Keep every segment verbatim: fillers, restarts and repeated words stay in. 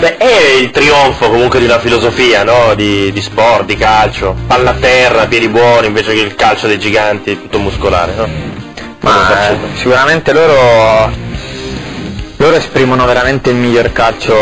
Beh, è il trionfo comunque di una filosofia, no? Di, di sport, di calcio, palla a terra, piedi buoni, invece che il calcio dei giganti, tutto muscolare, no? Ma eh, sicuramente loro, loro esprimono veramente il miglior calcio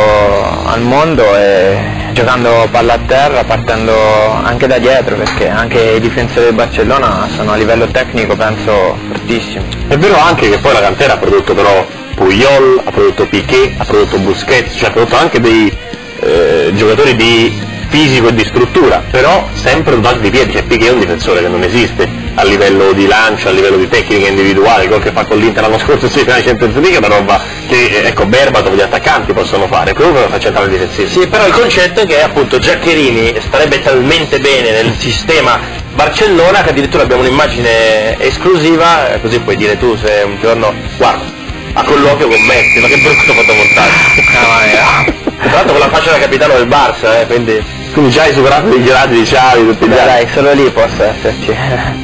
al mondo, e giocando palla a terra, partendo anche da dietro, perché anche i difensori del Barcellona sono a livello tecnico, penso, fortissimi. È vero anche che poi la cantera ha prodotto però Puyol, ha prodotto Piquet, ha prodotto Busquets, cioè ha prodotto anche dei eh, giocatori di fisico e di struttura, però sempre dotati di piedi. Cioè Piquet è un difensore che non esiste a livello di lancio, a livello di tecnica individuale, il gol che fa con l'Inter l'anno scorso si fa in Champions League è una roba che, ecco, Berbatov, gli attaccanti possono fare, comunque lo fa centrale difensivo. Sì, però il concetto è che appunto Giaccherini starebbe talmente bene nel sistema Barcellona che addirittura abbiamo un'immagine esclusiva, così puoi dire tu se un giorno guarda a colloquio con Messi, ma che brutto fotomontaggio. Ah, tra l'altro con la faccia da capitano del Barça, eh, quindi... quindi già hai superato i girati di Xavi, tutti gli... Beh, dai, solo lì posso esserci.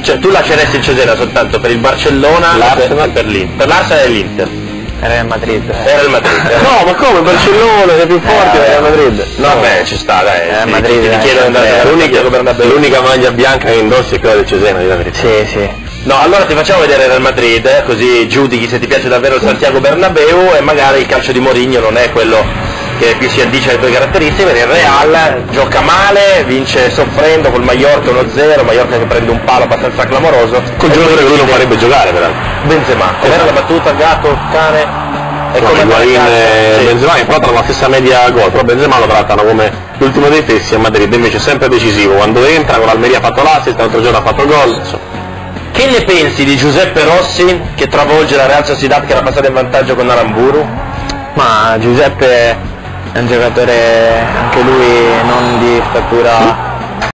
Cioè tu lasceresti il Cesena soltanto per il Barcellona, l'Arsenal, per l'Inter. Per l'Arsenal e l'Inter. Real Madrid. Real Madrid. Eh. No, ma come? Barcellona che è più forte, eh, Real Madrid. No, vabbè, no, ci sta, dai. Real Madrid, ti, ti chiedo di andare a Santiago Bernabeu. L'unica maglia bianca che indossi è quella del Cesena, di la verità. Sì, sì. No, allora ti facciamo vedere Real Madrid, eh, così giudichi se ti piace davvero il Santiago Bernabeu, e magari il calcio di Mourinho non è quello che più si addice alle tue caratteristiche, perché il Real gioca male, vince soffrendo col Mallorca uno zero, Mallorca che prende un palo abbastanza clamoroso. Con giocatore che lui non farebbe giocare, peraltro. Benzema, com'era la battuta, gatto, cane, e no, come Higuain e Benzema, che però hanno la stessa media gol, però Benzema lo trattano come l'ultimo dei fessi a Madrid, invece è sempre decisivo, quando entra, con l'Almeria ha fatto l'assist, l'altro giorno ha fatto gol, insomma. Che ne pensi di Giuseppe Rossi che travolge la Real Sociedad che era passata in vantaggio con Aramburu? Ma Giuseppe è un giocatore anche lui non di statura